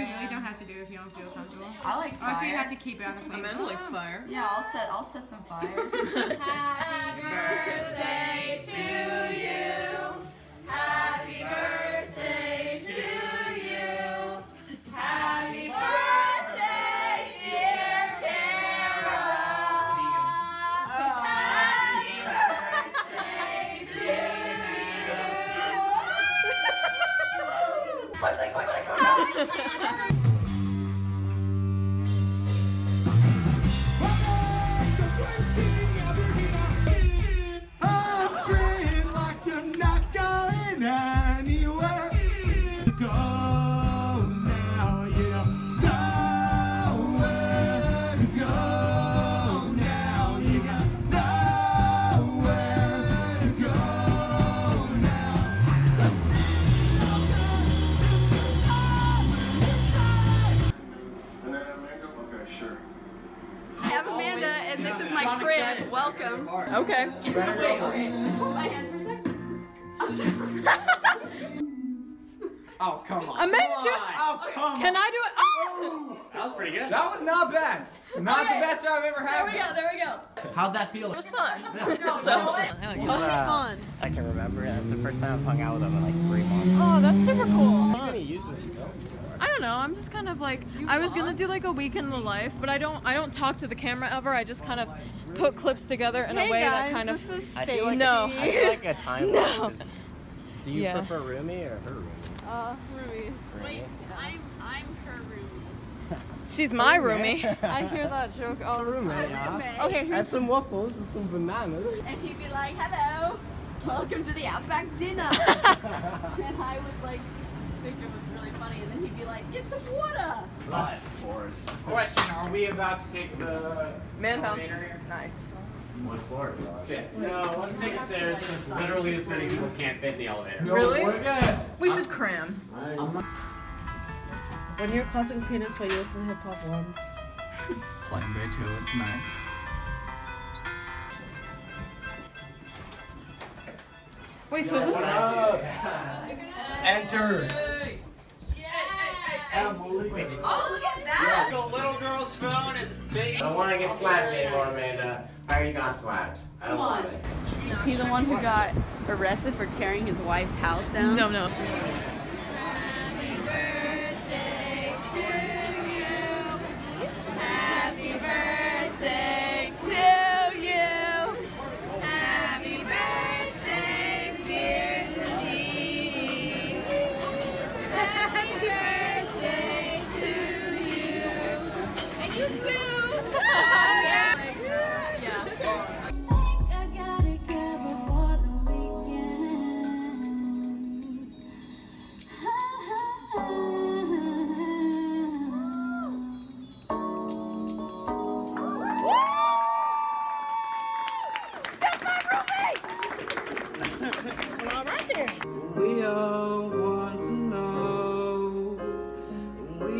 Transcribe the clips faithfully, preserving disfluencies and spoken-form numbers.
You really don't have to do it if you don't feel comfortable. I like fire. Oh, so you have to keep it on the plate. Amanda likes fire. Yeah, I'll set I'll set some fires. Happy birthday to you. Happy birthday to you. Happy birthday, dear Kara. Oh. Happy birthday to you. Quickly, quickly, quickly. And this is my crib. Welcome. Okay. Wait, okay. Hold my hands for a second. Oh, come on. Amazing. Oh, come on. Can I do it? Oh! That was pretty good. That was not bad. Not okay. The best I've ever had. There we go. There we go. How'd that feel? It was fun. No, no, so, no, it was fun. I can remember it. That's the first time I've hung out with them in like three months. Oh, that's super cool. You're gonna use this to go. I don't know. I'm just kind of like I was gonna do like a week in the life, but I don't. I don't talk to the camera ever. I just kind of put clips together in hey a way guys, that kind this of. Is Stacey. I feel like, no. I feel like a time lapse. No. Do you yeah. prefer roomie or her roomie? Uh, roomie. Wait, I'm I'm her roomie. She's my roomie. I hear that joke all the time. Yeah. Okay, here's some waffles and some bananas. And he'd be like, "Hello, welcome to the Outback dinner." And I would like think it was really funny, and then he'd be like, "Get some water!" Live, of course. Question, are we about to take the elevator here? Nice. What floor? Fifth. No, let's take the stairs, because literally this many people can't fit in the elevator. No, really? We're good. We should cram. When you're classic penis while you listen to hip-hop once. Playing good too, it's nice. Wait, so this is... Enter! Yes. Yes. Oh, look at that! Yes. The little girl's phone, it's big. I don't want to get slapped anymore, Amanda. I already got slapped. I don't want it. Is he the one who got arrested for tearing his wife's house down? No, no.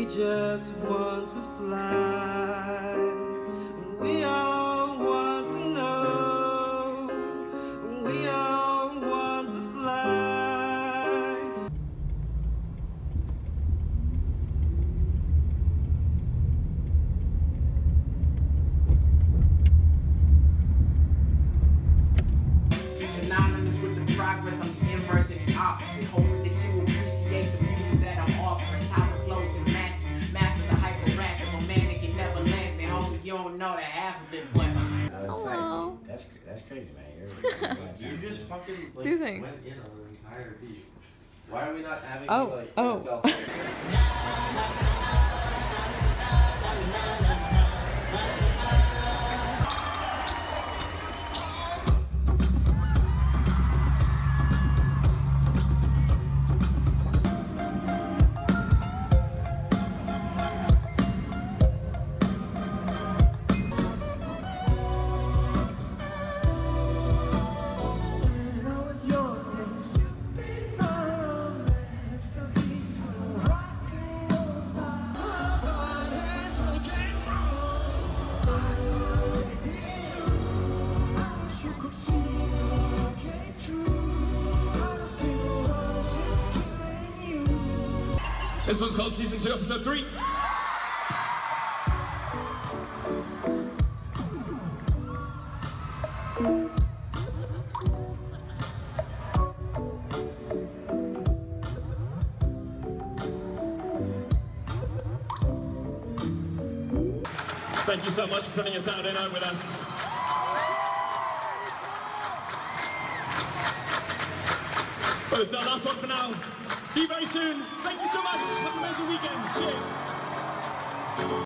Just want to fly. We all want to know. We all want to fly. She's synonymous with the progress. I'm the inverse and opposite. Hoping that you appreciate the music that I'm offering. Power flows and know that half of it was. Hello. That's that's crazy, man. You're, you're just fucking like, do things. Went in on the entire beat. Why are we not having oh, you, like oh. self Bye. This one's called Season two, Episode three. Thank you so much for putting a Saturday night with us. Well, it's our last one for now. See you very soon. Thank you so much. Have an amazing weekend. Cheers.